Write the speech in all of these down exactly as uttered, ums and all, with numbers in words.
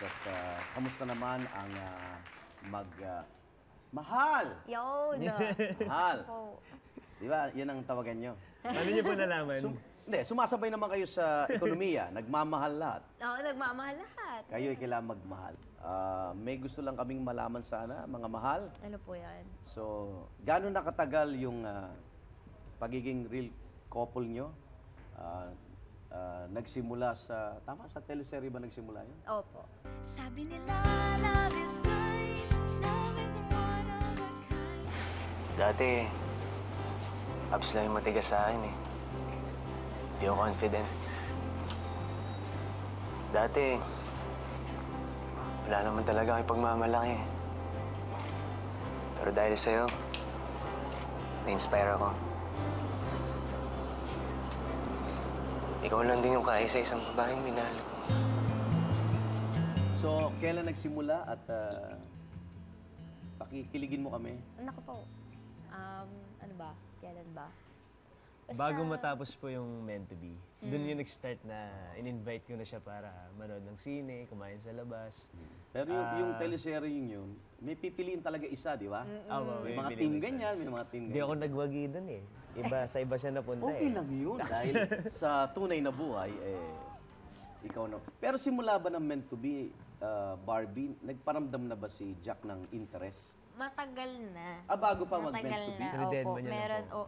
At uh, kamusta naman ang uh, mag... Uh, mahal! Yun! Mahal! Oh. Di ba? Yun ang tawagan nyo. Ano nyo po nalaman? Sum hindi, sumasabay naman kayo sa ekonomiya. Nagmamahal lahat. Oo, oh, nagmamahal lahat. Kayo'y yeah. kailangan magmahal. Uh, may gusto lang kaming malaman sana, mga mahal. Ano po yan? So, gano'n nakatagal yung uh, pagiging real couple nyo? Uh, uh, nagsimula sa... Tama, sa teleserye ba nagsimula yun? Opo. Sabi nila, love is blind, love is one of a kind. Dati, abs lang yung matigas sa akin eh. Hindi ako confident. Dati, wala naman talaga kay pagmamalaki. Pero dahil sa'yo, na-inspire ako. Ikaw lang din yung kaya sa isang babaeng minahal ko. So, kailan nagsimula at uh, pakikiligin mo kami? Naku po. Um, ano ba? Kailan ba? Basta... Bago matapos po yung Meant to Be, mm. doon yung nag-start na in-invite ko na siya para manood ng sine, kumain sa labas. Mm. Pero yung, uh, yung teleserye yun yun, may pipiliin talaga isa, di ba? Mm -mm. Oh, may, may mga team ganyan, may mga team ganyan. Hindi ako nagwagi doon eh. Iba, sa iba siya napunta eh. Okay lang yun dahil sa tunay na buhay, eh, ikaw na. Pero simula ba ng Meant to Be, uh, Barbie, nagparamdam na ba si Jak ng interest? Matagal na. Ah, bago pa mag-Meant to Be? Opo, meron, o.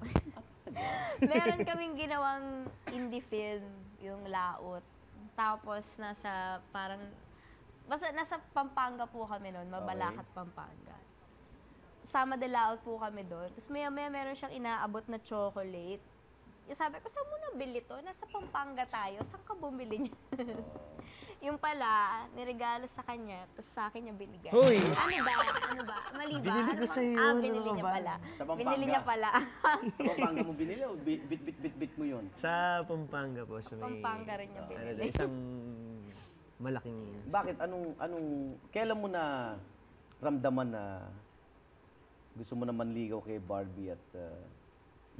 Meron kaming ginawang indie film, yung Laot. Tapos, nasa parang, basta nasa Pampanga po kami noon, Mabalakat, okay. Pampanga. Sama de Laot po kami doon. Tapos maya-maya meron siyang inaabot na chocolate. Yung sabi ko, saan mo nabili to? Nasa Pampanga tayo. Saan ka bumili niya? Yung pala, niregalo sa kanya, tapos sa akin niya binigay. Hoy! Ano ba? Ano ba? Mali ba? Binili ko ano sa'yo. Ah, binili ano niya ba? Pala. Sa Pampanga. Binili niya pala. Sa Pampanga mo binili o bit-bit-bit-bit mo yun? Sa Pampanga po. Sa Pampanga rin niya binili. Ano, isang malaking... Bakit? Anong, anong... Kailan mo na ramdaman na gusto mo na manligaw kay Barbie at... Uh,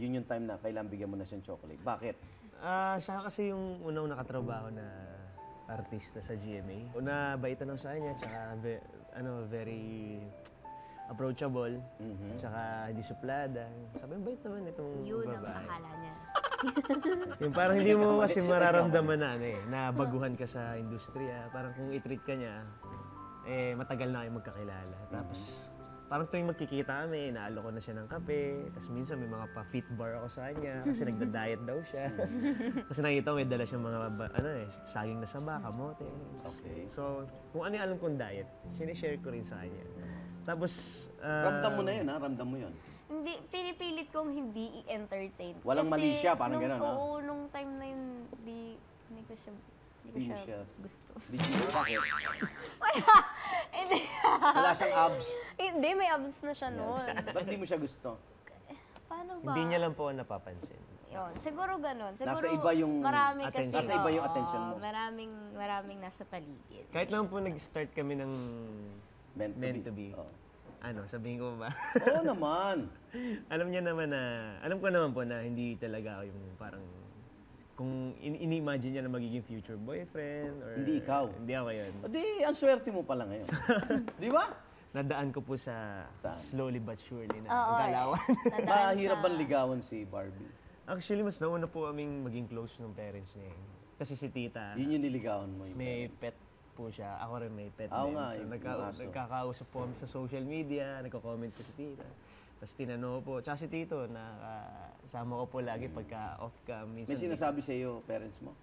yun yung time na kailangan bigyan mo na siyang chocolate. Bakit? Ah, uh, siya kasi yung unang nakatrabaho na artista sa G M A. Una, baitan lang siya niya, tsaka ve ano, very approachable, mm-hmm. tsaka hindi suplada. Sabi, bait naman itong yun babae. Yun ang akala niya. Yung parang hindi mo kasi mararamdaman na ano eh, na baguhan ka sa industriya. Parang kung i-treat ka niya, eh matagal na kayo magkakilala. Tapos... Mm-hmm. Parang tuwing magkikita kami, inaalok ko na siya ng kape. Tapos minsan may mga pa-fit bar ako sa kanya kasi nagda-diet daw siya. Kasi nakita ko may dala siyang mga ano eh, saging na saba, kamote. Okay. So, kung ano yung alam kong diet, sinishare ko rin sa kanya. Tapos... Uh, ramdam mo na yun ha? Ramdam mo yun? Hindi, pinipilit kong hindi i-entertain. Walang kasi mali siya, parang gano'n ha? Oo, nung time na yun, di, hindi ko siya... Hindi ko siya gusto. Hindi mo bakit? Wala! Hindi. Wala siyang abs? Hindi, may abs na siya noon. Ba't hindi mo siya gusto? Paano ba? Hindi niya lang po napapansin. Yun, siguro ganun. Siguro nasa iba yung attention. Nasa iba yung attention mo. Maraming, maraming nasa paligid. Kahit naman po nag-start kami ng Meant to Be. Ano, sabihin ko ba? Oo naman! Alam niya naman na, alam ko naman po na hindi talaga ako yung parang kung in-imagine niya na magiging future boyfriend or... Hindi ikaw. Hindi ako yun. O di, ang swerte mo pala ngayon. Di ba? Nadaan ko po sa saan? Slowly but surely na oh, galawan. Eh. Mahirap bang ligawan si Barbie? Actually, mas nauna po aming maging close ng parents niya. Kasi si tita... Yun yung niligawan mo yung may parents. Pet po siya. Ako rin may pet oh, din. Nga, so, nagka nagkakausap po kami sa social media, nagko-comment po si tita. Tapos tinanong po. Tsaka si Tito, nakasama uh, ko po lagi mm. pagka off-cam. May sinasabi sa iyo, parents mo?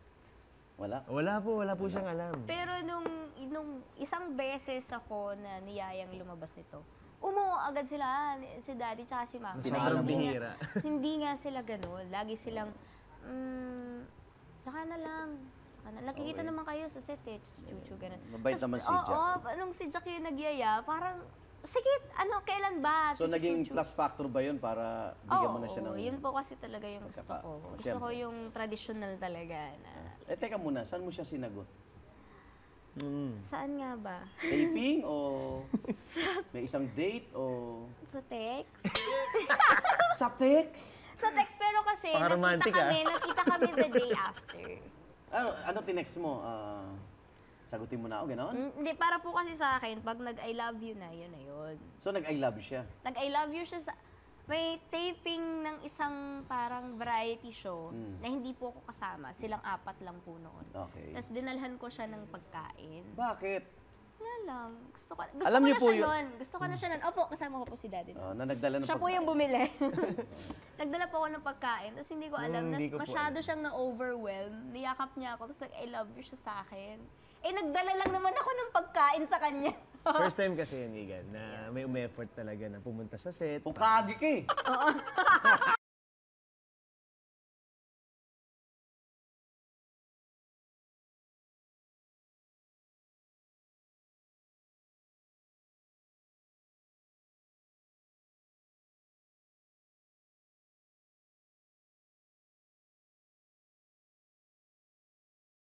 Wala? Wala po. Wala po wala. Siyang alam. Pero nung, nung isang beses ako na niyayang lumabas nito, umuo agad sila, si Daddy tsaka si Mama. Sobrang bihira. Hindi nga sila gano'n. Lagi silang, mm, tsaka na lang. Nakikita okay. naman kayo sa set eh. Chuchu, ganun. Mabait naman si Jack. Oo, oh, nung si Jack yung nagyaya, parang... Sige, ano, kailan ba? So, naging plus factor ba yun para bigyan mo na siya ng... Oo, yun po kasi talaga yung gusto ko. Gusto ko yung traditional talaga na... Eh, teka muna, saan mo siya sinagot? Saan nga ba? Taping o... May isang date o... Sa text? Sa text? Sa text, pero kasi nakita kami, nakita kami the day after. Ano, ano tinext mo? sagutin mo na ako, gano'n? Mm, hindi, para po kasi sa akin, pag nag-I love you na, yun na yun. So, nag-I love you siya? Nag-I love you siya sa... May taping ng isang parang variety show mm. na hindi po ako kasama. Silang apat lang po noon. Okay. Tapos dinalhan ko siya ng pagkain. Bakit? Nga lang. Gusto ko, gusto Alam ko na siya yun. nun. Gusto ko na siya nun. Opo, kasama ko po si Daddy. Oh, na nagdala ng siya pagkain. Siya po yung bumili. Nagdala po ako ng pagkain. Tapos hindi ko alam mm, na ko masyado alam. siyang na-overwhelm. Niyakap niya ako. Tapos nag-I love you siya sa akin. Eh, nagdala lang naman ako ng pagkain sa kanya. First time kasi yun, Igan, na may um-effort talaga na pumunta sa set. Pukagi ka eh! Oo.